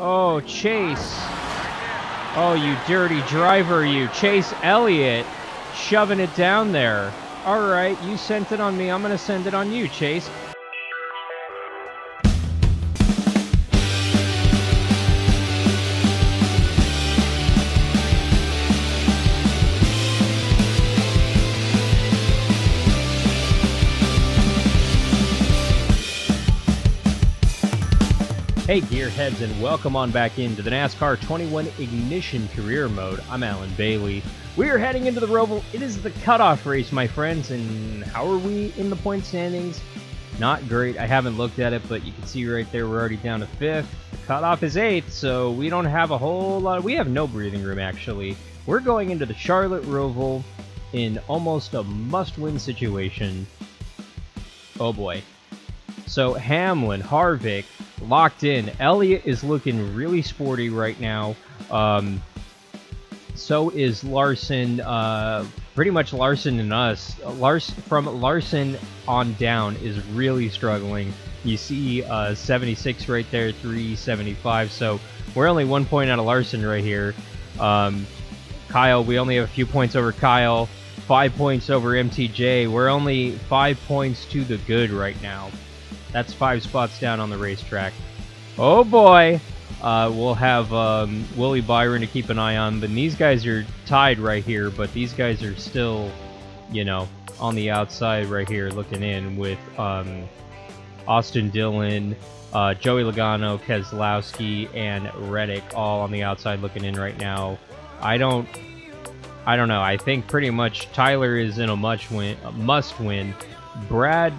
Oh, Chase. Oh, you dirty driver, you. Chase Elliott shoving it down there. All right, you sent it on me. I'm going to send it on you, Chase. Hey gearheads, and welcome on back into the NASCAR 21 Ignition Career Mode. I'm Alan Bailey. We are heading into the Roval. It is the cutoff race, my friends, and how are we in the point standings? Not great. I haven't looked at it, but you can see right there we're already down to 5th. The cutoff is 8th, so we don't have a whole lot. We have no breathing room, actually. We're going into the Charlotte Roval in almost a must-win situation. Oh boy. So Hamlin, Harvick, locked in. Elliott is looking really sporty right now. So is Larson. Pretty much Larson and us. From Larson on down is really struggling. You see 76 right there, 375. So we're only 1 point out of Larson right here. Kyle, we only have a few points over Kyle. 5 points over MTJ. We're only 5 points to the good right now. That's 5 spots down on the racetrack. Oh boy! We'll have Willie Byron to keep an eye on, but these guys are tied right here, but these guys are still, you know, on the outside right here looking in with Austin Dillon, Joey Logano, Keselowski, and Reddick all on the outside looking in right now. I don't know. I think pretty much Tyler is in a must-win. Brad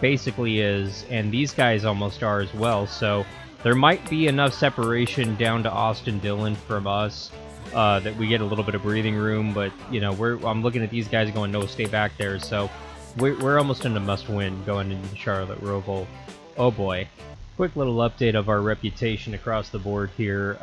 basically is, and these guys almost are as well, so there might be enough separation down to Austin Dillon from us that we get a little bit of breathing room, but you know, I'm looking at these guys going, no, stay back there, so we're almost in a must-win going into the Charlotte Roval. Oh boy. Quick little update of our reputation across the board here.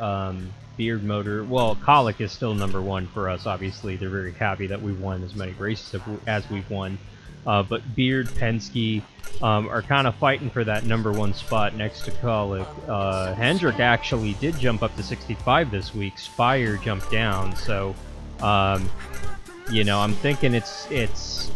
Beard Motor, well, Colic is still number one for us, obviously. They're very happy that we won as many races as we've won. But Beard, Penske are kind of fighting for that number one spot next to Kyle. Hendrick actually did jump up to 65 this week. Spire jumped down, so you know, I'm thinking it's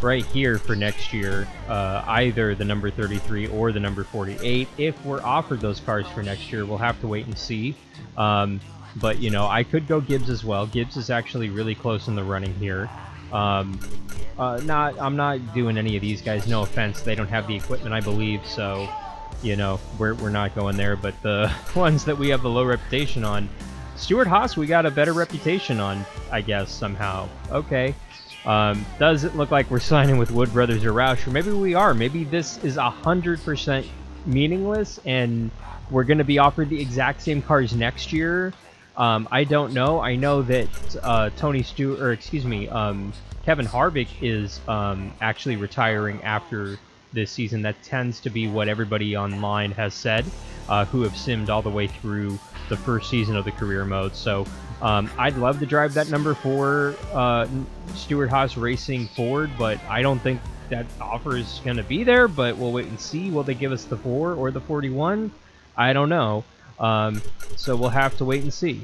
right here for next year. Either the number 33 or the number 48. If we're offered those cars for next year, we'll have to wait and see. But you know, I could go Gibbs as well. Gibbs is actually really close in the running here. I'm not doing any of these guys, no offense. They don't have the equipment, I believe, so, you know, we're not going there. But the ones that we have the low reputation on, Stewart Haas, we got a better reputation on, I guess, somehow. Okay. Does it look like we're signing with Wood Brothers or Roush? Or maybe we are. Maybe this is 100% meaningless, and we're going to be offered the exact same cars next year. I don't know. I know that Kevin Harvick is actually retiring after this season. That tends to be what everybody online has said, who have simmed all the way through the first season of the career mode. So I'd love to drive that number 4 Stuart Haas Racing Ford, but I don't think that offer is going to be there. But we'll wait and see. Will they give us the 4 or the 41? I don't know. So we'll have to wait and see.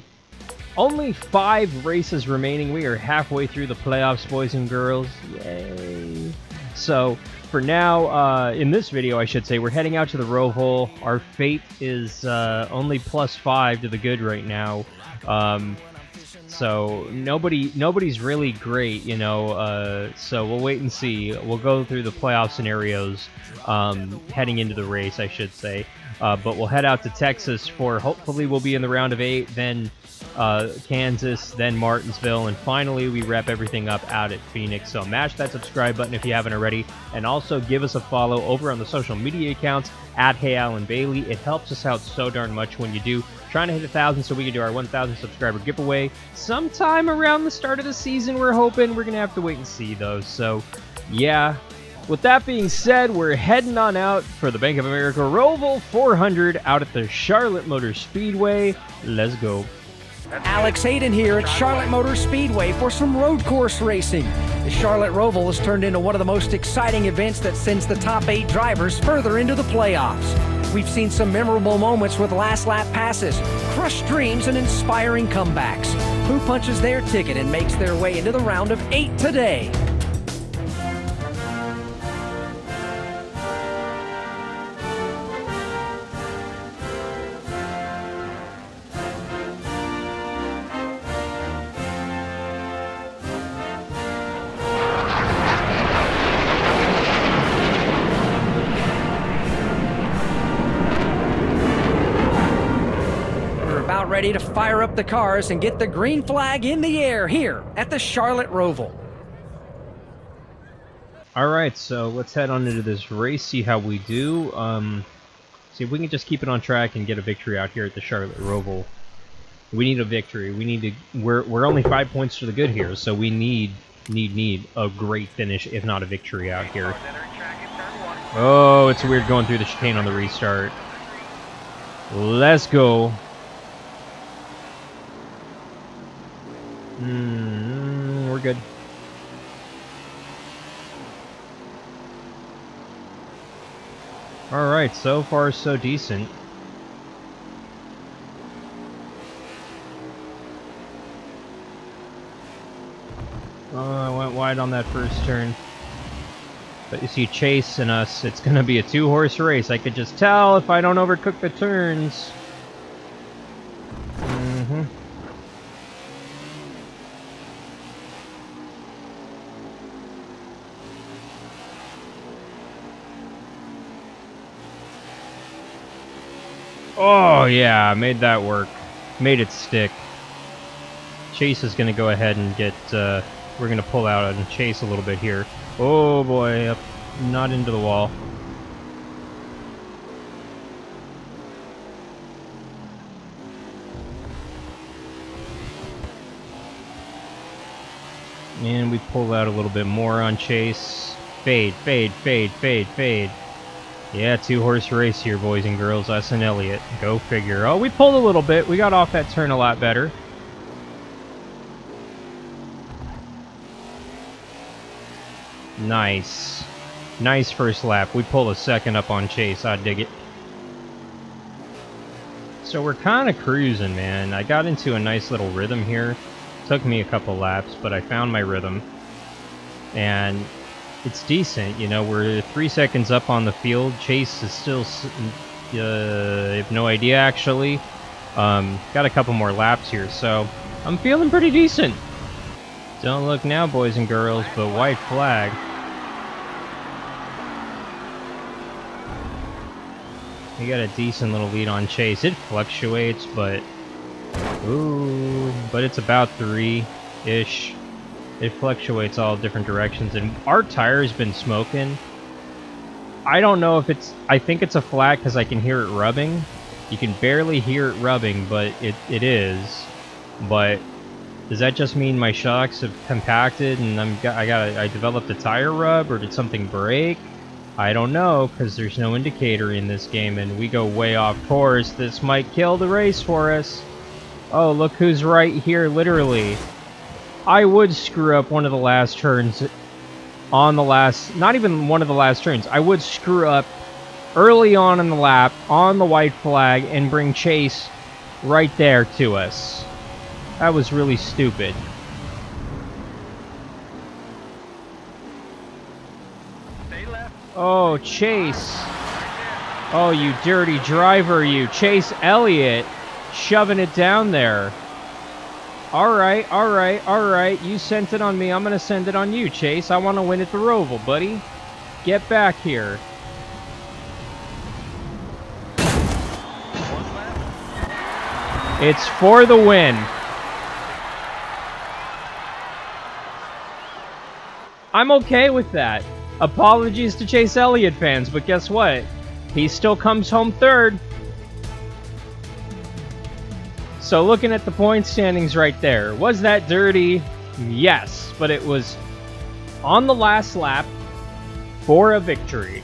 Only 5 races remaining. We are halfway through the playoffs, boys and girls. Yay. So for now, in this video, I should say, we're heading out to the Roval. Our fate is only +5 to the good right now. So nobody's really great, you know, so we'll wait and see. We'll go through the playoff scenarios heading into the race, I should say. But we'll head out to Texas for, hopefully we'll be in the round of 8, then Kansas, then Martinsville, and finally we wrap everything up out at Phoenix. So mash that subscribe button if you haven't already, and also give us a follow over on the social media accounts at HeyAlanBailey. It helps us out so darn much when you do. Trying to hit 1,000 so we can do our 1,000 subscriber giveaway sometime around the start of the season. We're hoping. We're going to have to wait and see, though. So, yeah. With that being said, we're heading on out for the Bank of America Roval 400 out at the Charlotte Motor Speedway. Let's go. Alex Hayden here at Charlotte Motor Speedway for some road course racing. The Charlotte Roval has turned into one of the most exciting events that sends the top 8 drivers further into the playoffs. We've seen some memorable moments with last lap passes, crushed dreams, and inspiring comebacks. Who punches their ticket and makes their way into the round of 8 today? Ready to fire up the cars and get the green flag in the air here at the Charlotte Roval. All right, so let's head on into this race, see how we do. See if we can just keep it on track and get a victory out here at the Charlotte Roval. We need a victory. We need to. We're only 5 points to the good here, so we need a great finish, if not a victory out here. Oh, it's weird going through the chicane on the restart. Let's go. We're good. All right, so far so decent. I went wide on that first turn. But you see Chase and us, it's going to be a two-horse race. I could just tell if I don't overcook the turns. Oh yeah, made that work. Made it stick. Chase is going to go ahead and get, we're going to pull out and Chase a little bit here. Oh boy, up, not into the wall. And we pull out a little bit more on Chase. Fade, fade, fade, fade, fade. Yeah, two-horse race here, boys and girls. Us and Elliott. Go figure. Oh, we pulled a little bit. We got off that turn a lot better. Nice. Nice first lap. We pull a second up on Chase. I dig it. So we're kind of cruising, man. I got into a nice little rhythm here. Took me a couple laps, but I found my rhythm. And it's decent, you know, we're 3 seconds up on the field. Chase is still, I have no idea actually. Got a couple more laps here, so I'm feeling pretty decent. Don't look now, boys and girls, but white flag. We got a decent little lead on Chase. It fluctuates, but, ooh, but it's about three-ish. It fluctuates all different directions, and our tire's been smoking. I don't know if it's... I think it's a flat because I can hear it rubbing. You can barely hear it rubbing, but it is. But does that just mean my shocks have compacted and I developed a tire rub, or did something break? I don't know, because there's no indicator in this game, and we go way off course. This might kill the race for us. Oh, look who's right here, literally. I would screw up one of the last turns on the last... Not even one of the last turns. I would screw up early on in the lap on the white flag and bring Chase right there to us. That was really stupid. Stay left. Oh, Chase. Oh, you dirty driver, you. Chase Elliott shoving it down there. Alright, alright, alright. You sent it on me. I'm going to send it on you, Chase. I want to win at the Roval, buddy. Get back here. It's for the win. I'm okay with that. Apologies to Chase Elliott fans, but guess what? He still comes home third. So looking at the point standings right there, was that dirty? Yes, but it was on the last lap for a victory.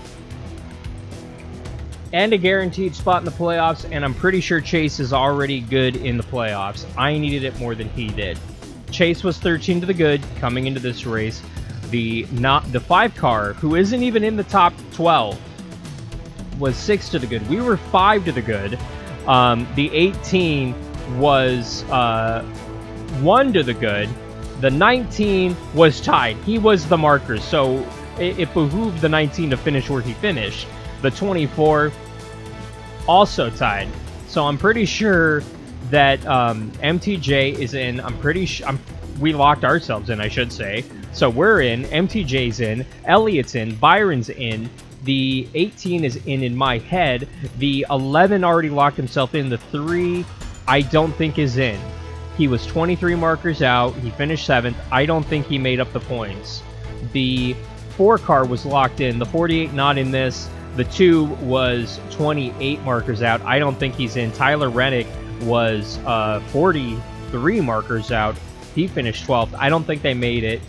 And a guaranteed spot in the playoffs, and I'm pretty sure Chase is already good in the playoffs. I needed it more than he did. Chase was 13 to the good coming into this race. The 5 car, who isn't even in the top 12, was 6 to the good. We were 5 to the good. The 18 was 1 to the good. The 19 was tied. He was the marker, so it behooved the 19 to finish where he finished. The 24 also tied. So I'm pretty sure that MTJ is in. We locked ourselves in, I should say. So we're in. MTJ's in. Elliott's in. Byron's in. The 18 is in my head. The 11 already locked himself in. The 3, I don't think is in. He was 23 markers out. He finished 7th. I don't think he made up the points. The 4 car was locked in. The 48 not in this. The 2 was 28 markers out. I don't think he's in. Tyler Reddick was 43 markers out. He finished 12th. I don't think they made it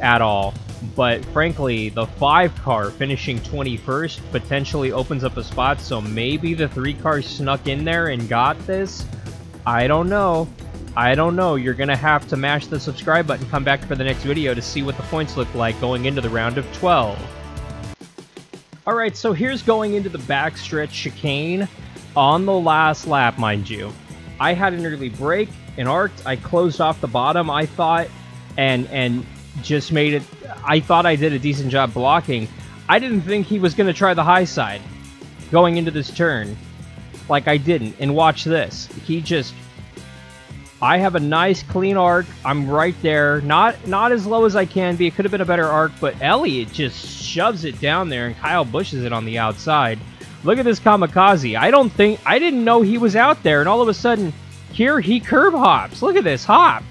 at all. But frankly, the 5 car finishing 21st potentially opens up a spot. So maybe the 3 car snuck in there and got this. I don't know. I don't know. You're going to have to mash the subscribe button. Come back for the next video to see what the points look like going into the round of 12. Alright, so here's going into the backstretch chicane on the last lap, mind you. I had an early break, an arced. I closed off the bottom, I thought, and just made it. I thought I did a decent job blocking. I didn't think he was going to try the high side going into this turn. Like, I didn't. And watch this. He just... I have a nice clean arc. I'm right there. Not as low as I can be. It could have been a better arc, but Elliott just shoves it down there and Kyle bushes it on the outside. Look at this kamikaze. I didn't know he was out there, and all of a sudden, here he curb hops. Look at this hop.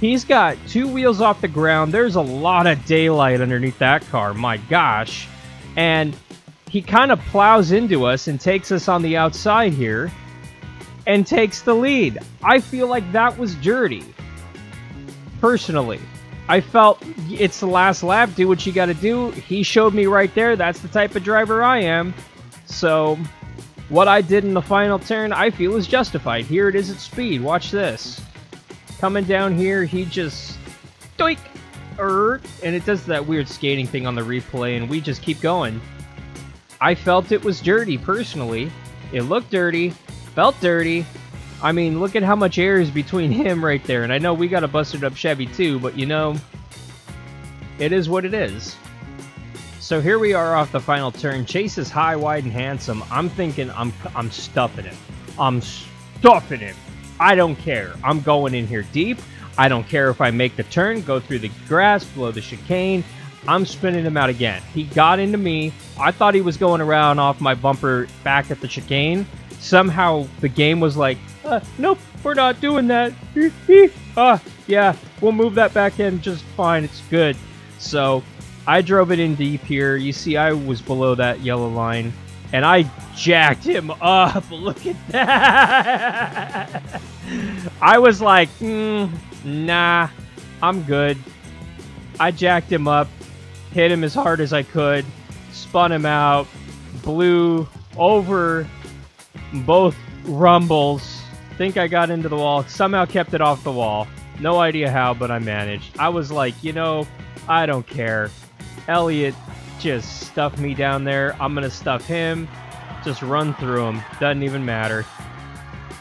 He's got 2 wheels off the ground. There's a lot of daylight underneath that car. My gosh. And he kind of plows into us and takes us on the outside here. And takes the lead. I feel like that was dirty. Personally, I felt it's the last lap. Do what you got to do. He showed me right there. That's the type of driver I am. So what I did in the final turn, I feel is justified. Here it is at speed. Watch this. Coming down here, he just... doink! And it does that weird skating thing on the replay, and we just keep going. I felt it was dirty, personally. It looked dirty. Felt dirty. I mean, look at how much air is between him right there. And I know we got a busted up Chevy too, but you know, it is what it is. So here we are off the final turn. Chase is high, wide, and handsome. I'm thinking I'm stuffing him. I'm stuffing him. I don't care. I'm going in here deep. I don't care if I make the turn, go through the grass, blow the chicane. I'm spinning him out again. He got into me. I thought he was going around off my bumper back at the chicane. Somehow the game was like, nope, we're not doing that. Yeah, we'll move that back in just fine. It's good. So I drove it in deep here. You see, I was below that yellow line, and I jacked him up. Look at that. I was like, nah, I'm good. I jacked him up, hit him as hard as I could, spun him out, blew over both rumbles. Think I got into the wall. Somehow kept it off the wall. No idea how, but I managed. I was like, you know, I don't care. Elliott just stuffed me down there. I'm going to stuff him. Just run through him. Doesn't even matter.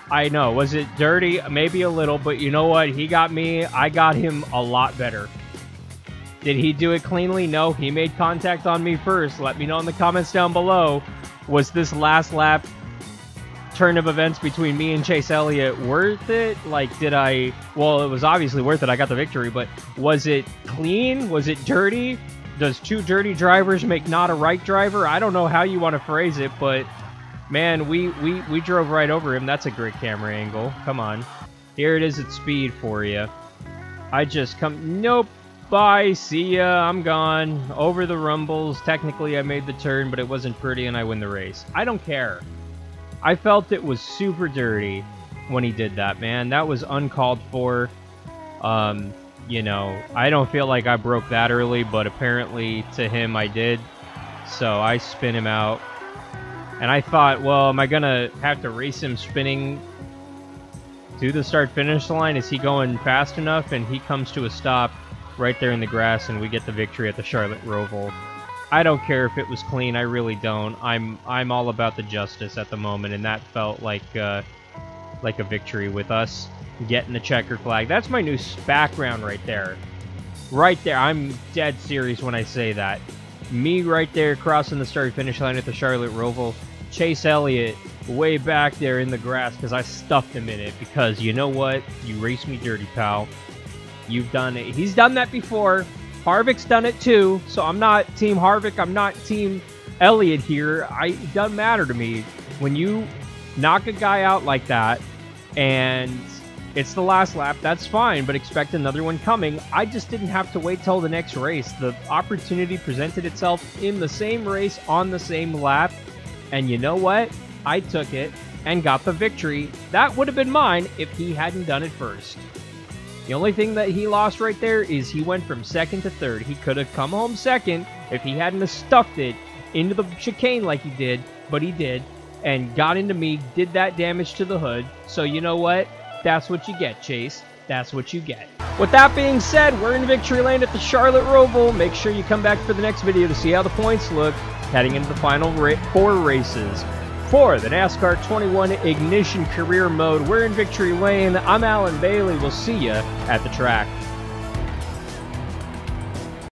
I know. Was it dirty? Maybe a little, but you know what? He got me. I got him a lot better. Did he do it cleanly? No, he made contact on me first. Let me know in the comments down below. Was this last lap turn of events between me and Chase Elliott worth it? Like, did I... Well, it was obviously worth it. I got the victory, but was it clean? Was it dirty? Does two dirty drivers make not a right driver? I don't know how you want to phrase it, but man, we drove right over him. That's a great camera angle. Come on. Here it is at speed for you. I just come... Nope. Bye. See ya. I'm gone. Over the rumbles. Technically, I made the turn, but it wasn't pretty, and I win the race. I don't care. I felt it was super dirty when he did that, man. That was uncalled for. You know, I don't feel like I broke that early, but apparently to him I did. So I spin him out. And I thought, well, am I going to have to race him spinning to the start-finish line? Is he going fast enough? And he comes to a stop right there in the grass, and we get the victory at the Charlotte Roval. I don't care if it was clean. I really don't. I'm all about the justice at the moment, and that felt like a victory with us getting the checker flag. That's my new background right there. Right there. I'm dead serious when I say that. Me right there crossing the start finish line at the Charlotte Roval. Chase Elliott way back there in the grass because I stuffed him in it. Because you know what? You raced me dirty, pal. You've done it. He's done that before. Harvick's done it too. So I'm not Team Harvick. I'm not Team Elliott here. It doesn't matter to me. When you knock a guy out like that and it's the last lap, that's fine, but expect another one coming. I just didn't have to wait till the next race. The opportunity presented itself in the same race on the same lap, and you know what? I took it and got the victory. That would have been mine if he hadn't done it first. The only thing that he lost right there is he went from second to third. He could have come home second if he hadn't have stuffed it into the chicane like he did, but he did, and got into me, did that damage to the hood. So you know what? That's what you get, Chase. That's what you get. With that being said, we're in victory lane at the Charlotte Roval. Make sure you come back for the next video to see how the points look heading into the final four races. For the NASCAR 21 Ignition Career Mode, we're in victory lane. I'm Alan Bailey. We'll see you at the track.